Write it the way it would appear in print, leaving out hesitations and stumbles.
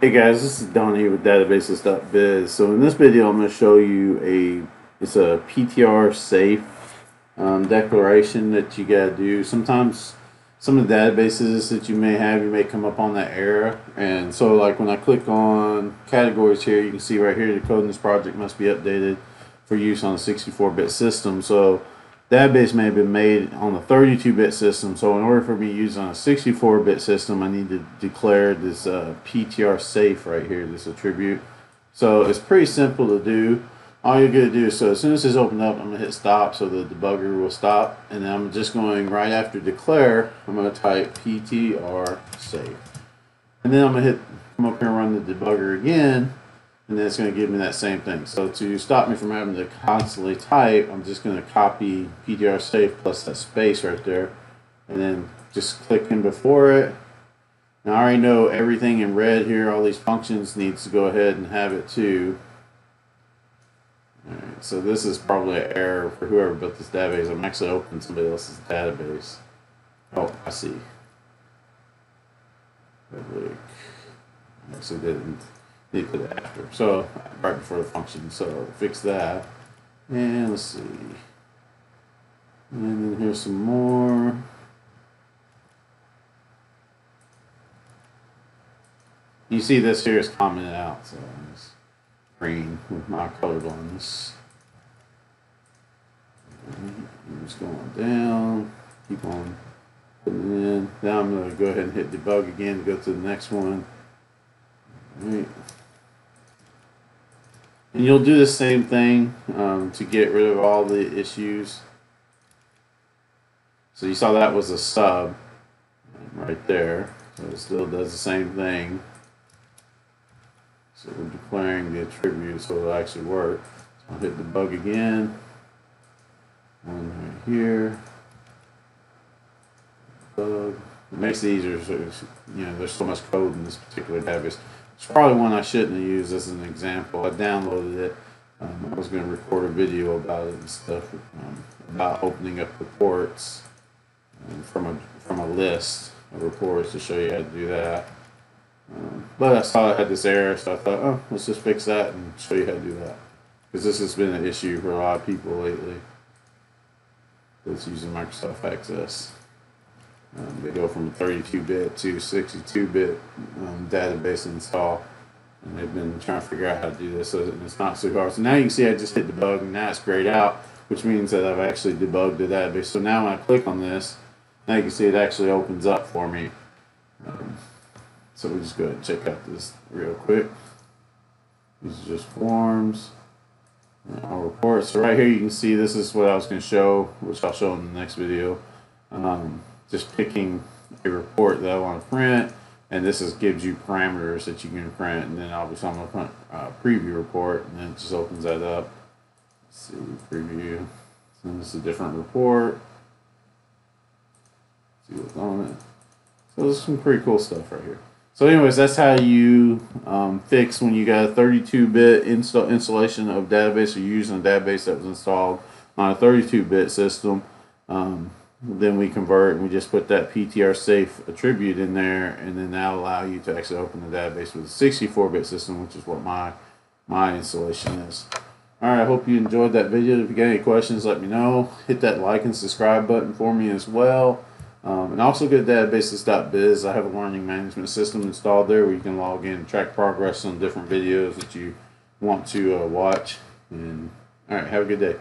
Hey guys, this is Don here with databases.biz. So in this video, I'm going to show you it's a PtrSafe declaration that you got to do. Sometimes some of the databases that you may have, you may come up on that error. And so like when I click on categories here, you can see right here the code in this project must be updated for use on a 64-bit system. So database may have been made on a 32-bit system, so in order for me to use on a 64-bit system, I need to declare this PtrSafe right here, this attribute. So it's pretty simple to do. All you're going to do is, so as soon as this opens up, I'm going to hit stop so the debugger will stop, and then I'm just going right after declare, I'm going to type PtrSafe. And then I'm going to come up here and run the debugger again, and then it's going to give me that same thing. So to stop me from having to constantly type, I'm just going to copy PtrSafe plus that space right there, and then just click in before it. Now I already know everything in red here, all these functions needs to go ahead and have it too. Alright, so this is probably an error for whoever built this database. I'm actually opening somebody else's database. Oh, I see. I actually didn't. Need to put it after, so right before the function, so fix that. And let's see. And then here's some more. You see this here is commented out, so it's green with my color blindness. I'm just going down, keep on putting it in. Now I'm going to go ahead and hit debug again to go to the next one. All right. And you'll do the same thing to get rid of all the issues. So you saw that was a sub right there. So it still does the same thing. So we're declaring the attribute so it'll actually work. So I'll hit the debug again. One right here. Debug. It makes it easier. So you know, there's so much code in this particular database. It's probably one I shouldn't have used as an example. I downloaded it. I was going to record a video about it and stuff, about opening up reports from a list of reports to show you how to do that. But I saw it had this error, so I thought, oh, let's just fix that and show you how to do that. Because this has been an issue for a lot of people lately that's using Microsoft Access. They go from a 32-bit to 62-bit database install, and they've been trying to figure out how to do this, and it's not so hard. So now you can see I just hit debug, and now it's grayed out, which means that I've actually debugged the database. So now when I click on this, now you can see it actually opens up for me. So we just go ahead and check out this real quick. These are just forms. Our reports. So right here you can see this is what I was going to show, which I'll show in the next video. Just picking a report that I want to print, and this is, gives you parameters that you can print, and then obviously I'm going to print a preview report, and then it just opens that up. Let's see, preview. So this is a different report. Let's see what's on it. So there's some pretty cool stuff right here. So anyways, that's how you fix when you got a 32-bit installation of database, or using a database that was installed on a 32-bit system. Then we convert and we just put that PtrSafe attribute in there, and then that'll allow you to actually open the database with a 64-bit system, which is what my installation is. Alright, I hope you enjoyed that video. If you got any questions, let me know. Hit that like and subscribe button for me as well. And also go to databases.biz. I have a learning management system installed there where you can log in and track progress on different videos that you want to watch. And alright, have a good day.